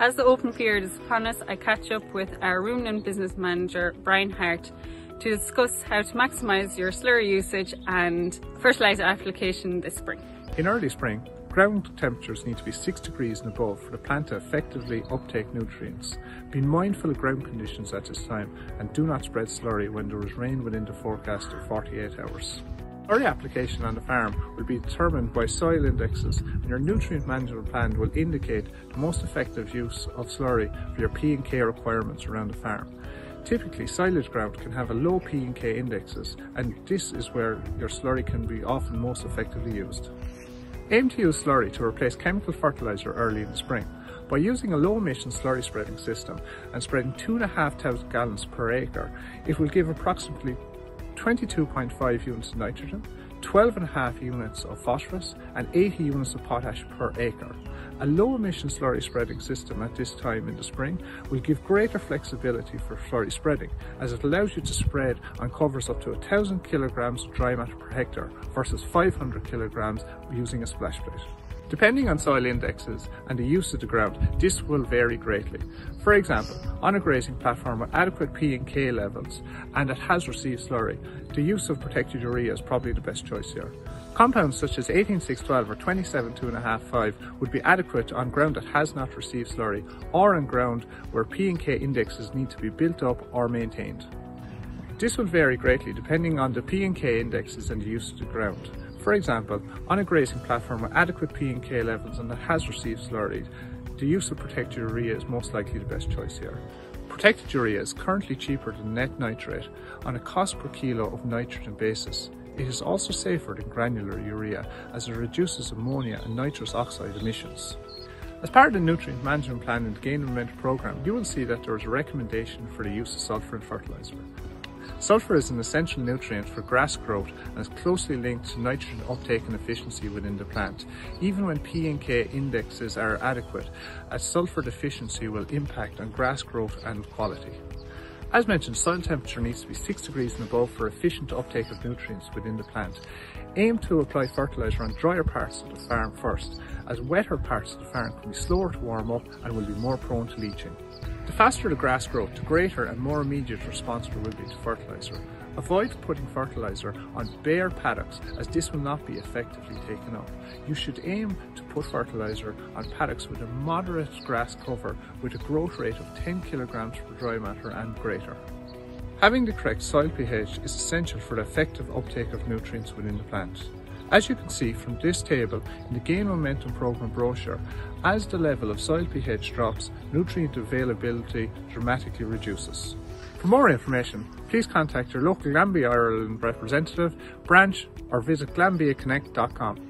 As the open period is upon us, I catch up with our ruminant business manager, Bryan Harte, to discuss how to maximise your slurry usage and fertiliser application this spring. In early spring, ground temperatures need to be 6 degrees and above for the plant to effectively uptake nutrients. Be mindful of ground conditions at this time and do not spread slurry when there is rain within the forecast of 48 hours. Slurry application on the farm will be determined by soil indexes, and your nutrient management plan will indicate the most effective use of slurry for your P and K requirements around the farm. Typically, silage ground can have a low P and K indexes, and this is where your slurry can be often most effectively used. Aim to use slurry to replace chemical fertiliser early in the spring. By using a low-emission slurry spreading system and spreading 2,500 gallons per acre, it will give approximately 22.5 units of nitrogen, 12.5 units of phosphorus and 80 units of potash per acre. A low-emission slurry spreading system at this time in the spring will give greater flexibility for slurry spreading, as it allows you to spread on covers up to 1,000 kilograms of dry matter per hectare versus 500 kilograms using a splash plate. Depending on soil indexes and the use of the ground, this will vary greatly. For example, on a grazing platform with adequate P and K levels and that has received slurry, the use of protected urea is probably the best choice here. Compounds such as 18612 or 27255 would be adequate on ground that has not received slurry or on ground where P and K indexes need to be built up or maintained. This will vary greatly depending on the P and K indexes and the use of the ground. For example, on a grazing platform with adequate P and K levels and that has received slurry, the use of protected urea is most likely the best choice here. Protected urea is currently cheaper than net nitrate on a cost per kilo of nitrogen basis. It is also safer than granular urea as it reduces ammonia and nitrous oxide emissions. As part of the nutrient management plan in the GAIN Momentum Programme, you will see that there is a recommendation for the use of sulphur and fertiliser. Sulphur is an essential nutrient for grass growth and is closely linked to nitrogen uptake and efficiency within the plant, even when P and K indexes are adequate, as sulphur deficiency will impact on grass growth and quality. As mentioned, soil temperature needs to be 6 degrees and above for efficient uptake of nutrients within the plant. Aim to apply fertiliser on drier parts of the farm first, as wetter parts of the farm can be slower to warm up and will be more prone to leaching. The faster the grass growth, the greater and more immediate response there will be to fertiliser. Avoid putting fertiliser on bare paddocks, as this will not be effectively taken up. You should aim to put fertiliser on paddocks with a moderate grass cover with a growth rate of 10 kilograms per dry matter and greater. Having the correct soil pH is essential for the effective uptake of nutrients within the plant. As you can see from this table in the GAIN Momentum Programme brochure, as the level of soil pH drops, nutrient availability dramatically reduces. For more information, please contact your local Glanbia Ireland representative, branch, or visit glanbiaconnect.com.